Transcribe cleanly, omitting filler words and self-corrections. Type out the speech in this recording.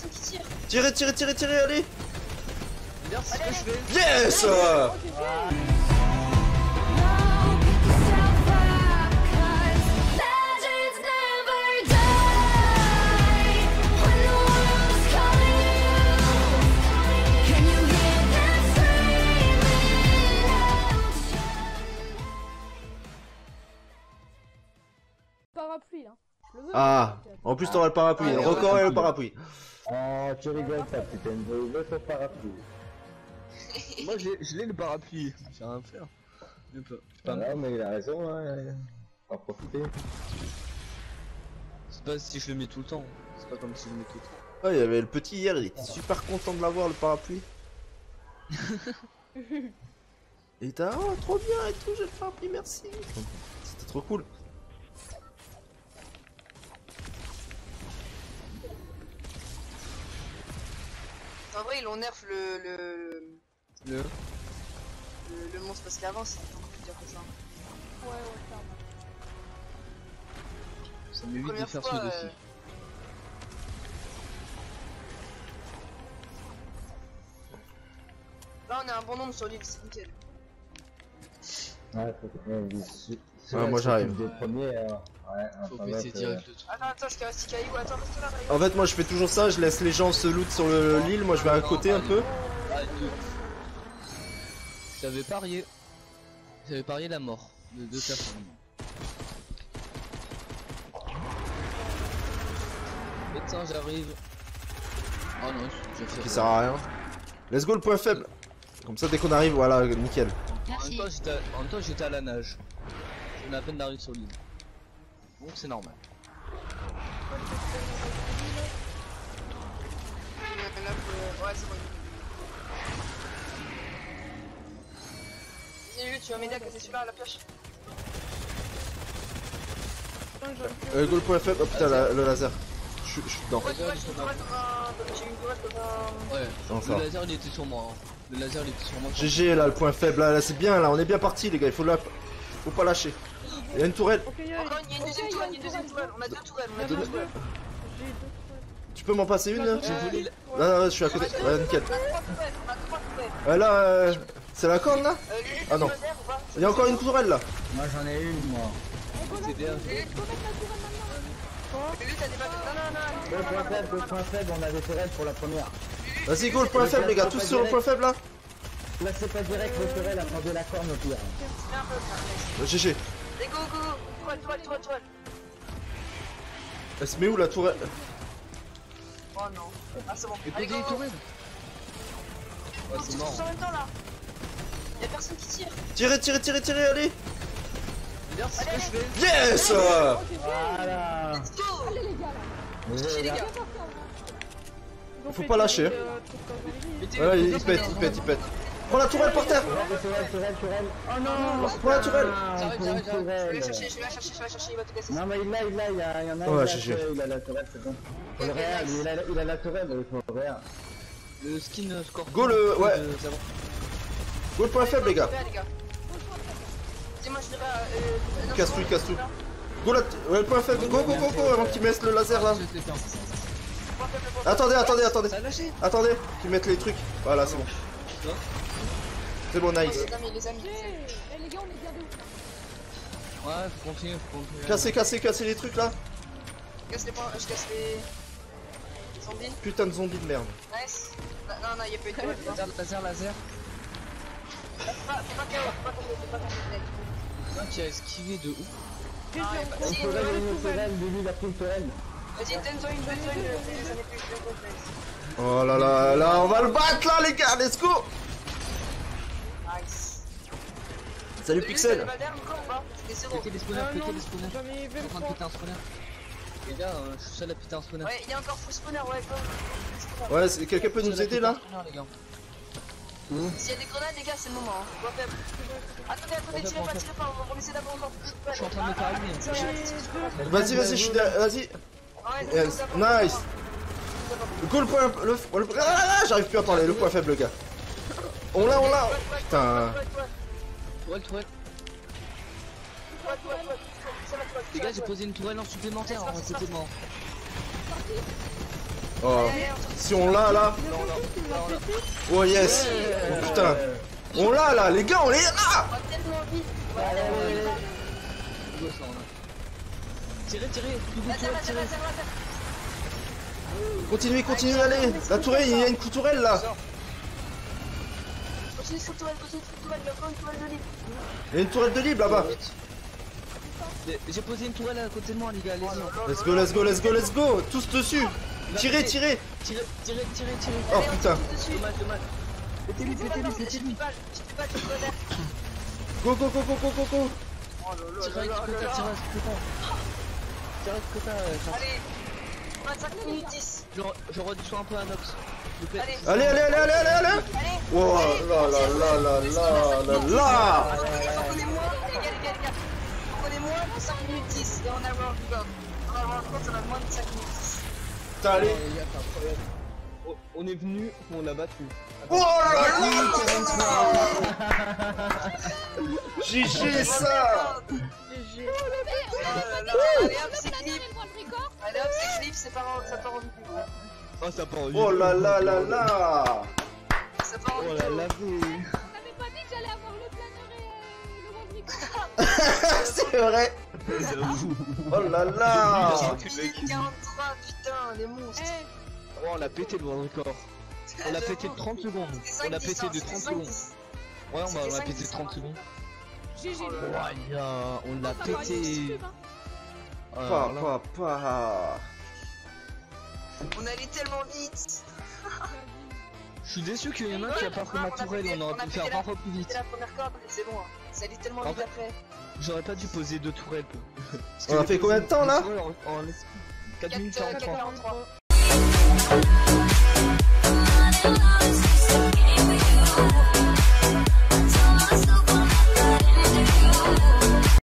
personne qui tire. Tirez, tirez, tirez, tirez, allez. Regarde ce que je fais. Yes. Parapluie, hein. Ah, en plus t'auras le parapluie, le record et le parapluie. Ah, tu rigoles pas, putain, je veux faire parapluie. Moi je l'ai le parapluie, j'ai rien à faire. Pas mal, mais il a raison, hein. On va profiter. C'est pas si je le mets tout le temps, c'est pas comme si je le mets tout le temps. Ah, il y avait le petit hier, il était super content de l'avoir le parapluie. Et t'as, oh, trop bien et tout, j'ai le parapluie, merci. C'était trop cool. En vrai, ils l'ont nerf le monstre parce qu'avant c'était encore plus dur que ça. Ouais, ouais, ça m'évite de faire ce défi. Là, on a un bon nombre sur l'île, c'est nickel. Ouais, faut que moi j'arrive. Faut baisser direct le truc. Attends, attends, je casse Caillou, attends, reste là. En fait, moi je fais toujours ça, je laisse les gens se loot sur l'île, moi je vais à côté un peu. J'avais parié la mort de deux personnes. Putain, j'arrive. Oh non, j'ai fait. Qui sert à rien. Let's go le point faible. Comme ça, dès qu'on arrive, voilà, nickel. Merci. En même temps, j'étais à la nage. On a à peine d'arriver sur l'île. Bon, c'est normal. Vas-y, tu vas m'aider à casser celui-là à la pioche. Go le point faible, oh putain, le laser. Je suis dedans. Le laser il était sur moi. Le laser il était sur moi. GG là, le point faible, là c'est bien, là on est bien parti les gars, il faut pas lâcher. Il y a une tourelle. Il y a une deuxième tourelle, on a deux tourelles, on a deux tourelles. Tu peux m'en passer une là? Là, je suis à côté. Ouais, nickel. Là, c'est la corne là? Ah non. Il y a encore une tourelle là. Moi j'en ai une moi. C'est bien. Le point faible, on a des tourelles pour la première. Vas-y go le point faible les gars, tous sur le point faible là. Là c'est pas direct, le tourelle prend de la corne au pire. GG. Allez, go, go, go, toile, toile, toile, toile. Elle se met où la tourelle? Oh non. Ah, c'est bon. Allez, go, go. On tire tous en même temps là. Y'a personne qui tire. Tirez, tirez, tirez, tirez, allez. Regarde ce que je fais. Yes. Voilà. Let's go. Allez, les gars là. GG, les gars. Faut pas lâcher. Voilà, il pète, il pète, il pète. Prends la tourelle par terre! Oh non! Prends la tourelle! Je vais la chercher, il va tout casser. Non mais il y en a un. Oh il a la tourelle, c'est bon. Il a la tourelle, le Real. Le skin score. Go le. Ouais! Go le point faible les gars! Dis-moi, je dirais. Casse tout, casse tout. Go le point faible, go, go, go, go, avant qu'ils mettent le laser là. Attendez, attendez, attendez. Attendez, qu'ils mettent les trucs. Voilà, c'est bon. C'est bon, nice. Les gars, on est bien d'où? Ouais, faut continuer, Casser, casser les trucs là. Casse les points, je casse les zombies. Putain de zombies de merde. Nice. Non, non, y'a pas eu de tourelle. Laser, laser. Putain, tu as esquivé de ouf. On peut la lui la pile tourelle. Vas-y, donne-toi une, j'en ai plus, Oh là là, là, on va le battre là, les gars, let's go. Nice. Salut Pixel. Pétez les spawners, en train de péter un spawner. Les gars, je suis seul à péter un spawner. Ouais, il y a encore full spawner, ouais. Ouais, quelqu'un peut nous aider là? S'il y a des grenades, les gars, c'est le moment. Attendez, tirez pas, on va essayer d'avoir encore plus de balles. Je suis en train de me calmer. Vas-y, je suis derrière, vas-y. Nice. Go le point, j'arrive plus à parler, le point faible, le gars. On l'a, Putain. Tourelle, Les gars, j'ai posé une tourelle en supplémentaire en complément. Oh. Si on l'a là. Oh yes. Oh putain. On l'a là, les gars, on les a. Tirez, tirez. Continuez, continuez d'aller. La tourelle, il y a une tourelle là. Il y a une tourelle de libre là-bas. J'ai posé une tourelle à côté de moi, les gars, allez-y. Let's go, let's go, let's go, let's go. Tous dessus. Tirez, tirez. Tirez, tirez, tirez, tirez. Oh putain. Pétez-lui, pétez-lui, pétez-lui. Go, go, go, go, go, go, go. Tirez avec ce que t'as, tirez avec ce que t'as. Tirez avec ce que t'as. Allez. 25 minutes 10. Je redescends un peu à Nox. Allez, allez, allez, allez, allez, allez. Oh là là là là là là là. Prenez-moi 5 minutes 10 et on a World Cup. On a World Cup, on a moins de 5 minutes 10. T'as allé. On est venu, on l'a battu. Oh là là. GG ça. GG. Allez hop, c'est clip. Allez hop, c'est clip, ça part en vidéo. Oh, ça part en vidéo. Oh là là là là. Ça part en vidéo. Oh là là vous. T'avais pas dit que j'allais avoir le planeur et le c'est vrai. Oh là là. 43 putain, les monstres. Oh, on l'a pété le World Record. On l'a pété de 30 secondes. On l'a pété de 30 secondes. Ouais, on l'a pété de 30 secondes. On l'a pété. Papa. On allait tellement vite. Je suis déçu qu'il y en a qui a pas fait ma tourelle. On aurait pu faire 20 fois plus vite. C'est bon. Ça allait tellement vite après. J'aurais pas dû poser deux tourelles. On a fait combien de temps là ? 4 minutes 43.